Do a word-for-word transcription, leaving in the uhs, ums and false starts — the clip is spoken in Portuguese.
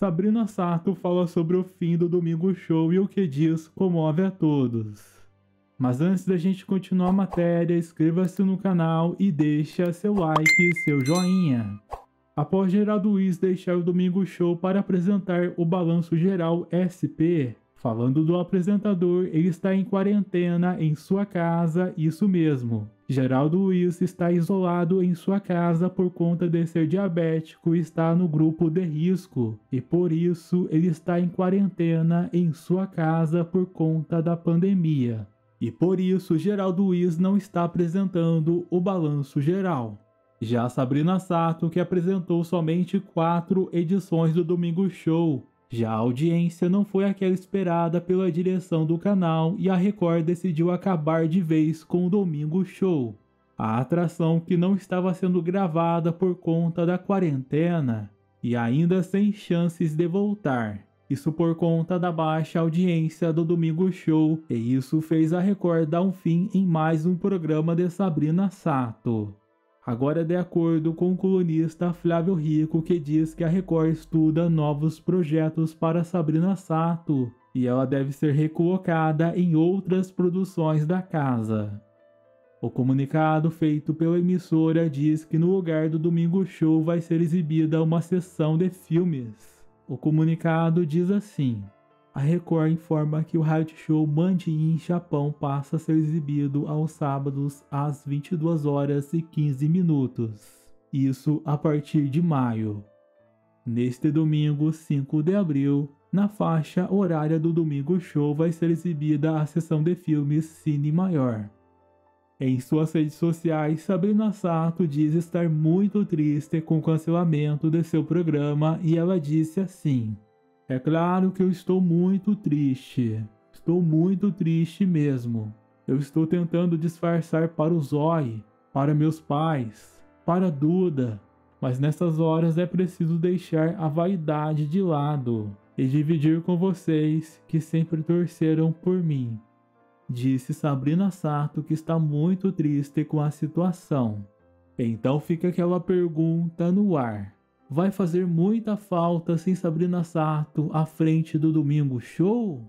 Sabrina Sato fala sobre o fim do Domingo Show e o que diz comove a todos. Mas antes da gente continuar a matéria, inscreva-se no canal e deixa seu like e seu joinha. Após Geraldo Luís deixar o Domingo Show para apresentar o Balanço Geral S P, falando do apresentador, ele está em quarentena em sua casa, isso mesmo. Geraldo Luís está isolado em sua casa por conta de ser diabético e está no grupo de risco. E por isso ele está em quarentena em sua casa por conta da pandemia. E por isso Geraldo Luís não está apresentando o Balanço Geral. Já Sabrina Sato, que apresentou somente quatro edições do Domingo Show, já a audiência não foi aquela esperada pela direção do canal e a Record decidiu acabar de vez com o Domingo Show. A atração que não estava sendo gravada por conta da quarentena e ainda sem chances de voltar. Isso por conta da baixa audiência do Domingo Show, e isso fez a Record dar um fim em mais um programa de Sabrina Sato. Agora, de acordo com o colunista Flávio Rico, que diz que a Record estuda novos projetos para Sabrina Sato e ela deve ser recolocada em outras produções da casa. O comunicado feito pela emissora diz que no lugar do Domingo Show vai ser exibida uma sessão de filmes. O comunicado diz assim: a Record informa que o reality show Mandy em Japão passa a ser exibido aos sábados às vinte e duas horas e quinze minutos, isso a partir de maio. Neste domingo, cinco de abril, na faixa horária do Domingo Show vai ser exibida a sessão de filmes Cine Maior. Em suas redes sociais, Sabrina Sato diz estar muito triste com o cancelamento de seu programa e ela disse assim: é claro que eu estou muito triste, estou muito triste mesmo. Eu estou tentando disfarçar para o Zói, para meus pais, para a Duda, mas nessas horas é preciso deixar a vaidade de lado e dividir com vocês que sempre torceram por mim. Disse Sabrina Sato, que está muito triste com a situação. Então fica aquela pergunta no ar. Vai fazer muita falta sem Sabrina Sato à frente do Domingo Show?